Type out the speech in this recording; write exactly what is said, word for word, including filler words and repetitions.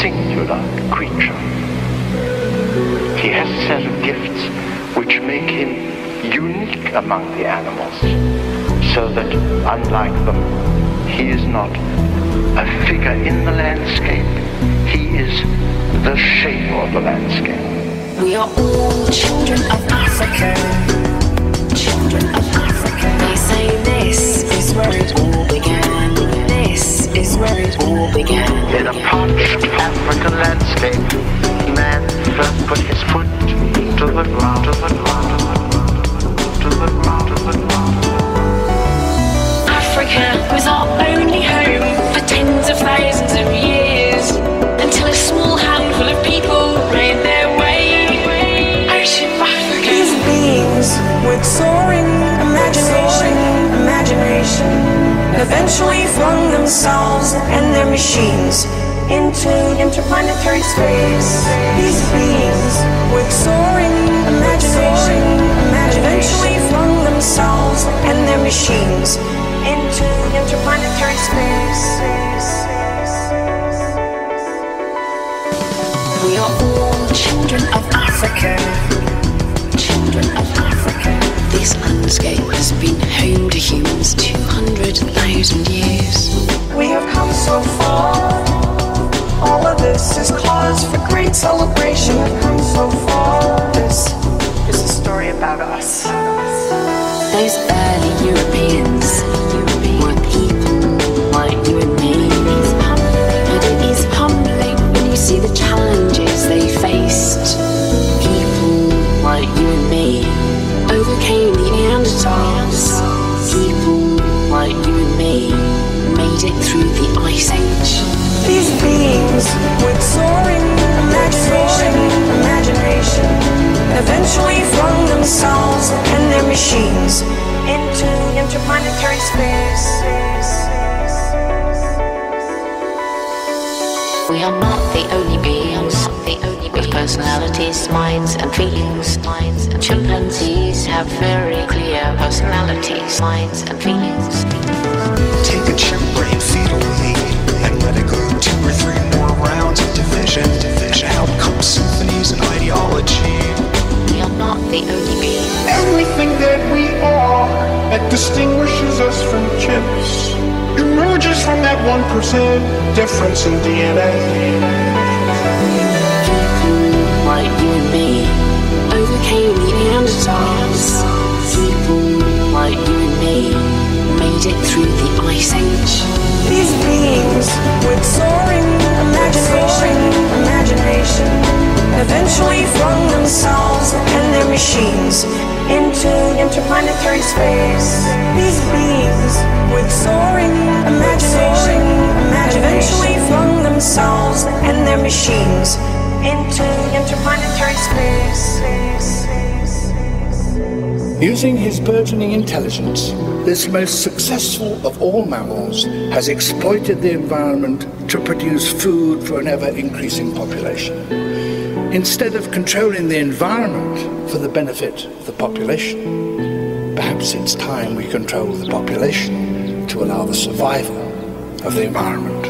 singular creature. He has a set of gifts which make him unique among the animals, so that, unlike them, he is not a figure in the landscape, he is the shape of the landscape. We are all children of Africa, children of Africa. They say this is where it all began, this is where it all began. In a parched African landscape, man first put his foot to the ground, to the ground, to the ground, to the ground. Africa was our only home for tens of thousands of years, until a small handful of people made their way out of Africa. These beings with soaring imagination, imagination, eventually flung themselves and their machines into interplanetary space. These beings with soaring imagination, eventually flung themselves and their machines into interplanetary space. We are all children of Africa, children of Africa. This landscape has been home to humans two hundred thousand years. We have come so far. All of this is cause for great celebration. We have come so far. This is a story about us. Those early Europeans were people like you and me. But it is humbling when you see the challenges they faced. People like you and me overcame the Neanderthals. People like you and me made it through the Ice Age. These beings with soaring imagination, imagination, eventually flung themselves and their machines into interplanetary space. We are not the only beings, the only with personalities, minds and feelings. Minds and chimpanzees have very clear personalities, minds and feelings. Take a chimpanzee and feed on me, and let it go two or three more rounds of division, division. Out comes symphonies and ideology. We are not the only beings. Everything that we are that distinguishes us from chimps emerges from that one percent difference in D N A. People like you and me overcame the Neanderthals. People like you and me made it through the Ice Age. These beings with soaring imagination, imagination, eventually flung themselves and their machines into interplanetary space. These beings with soaring imagination, eventually flung themselves and their machines into interplanetary space. Using his burgeoning intelligence, this most successful of all mammals has exploited the environment to produce food for an ever-increasing population. Instead of controlling the environment for the benefit of the population, perhaps it's time we control the population to allow the survival of the environment.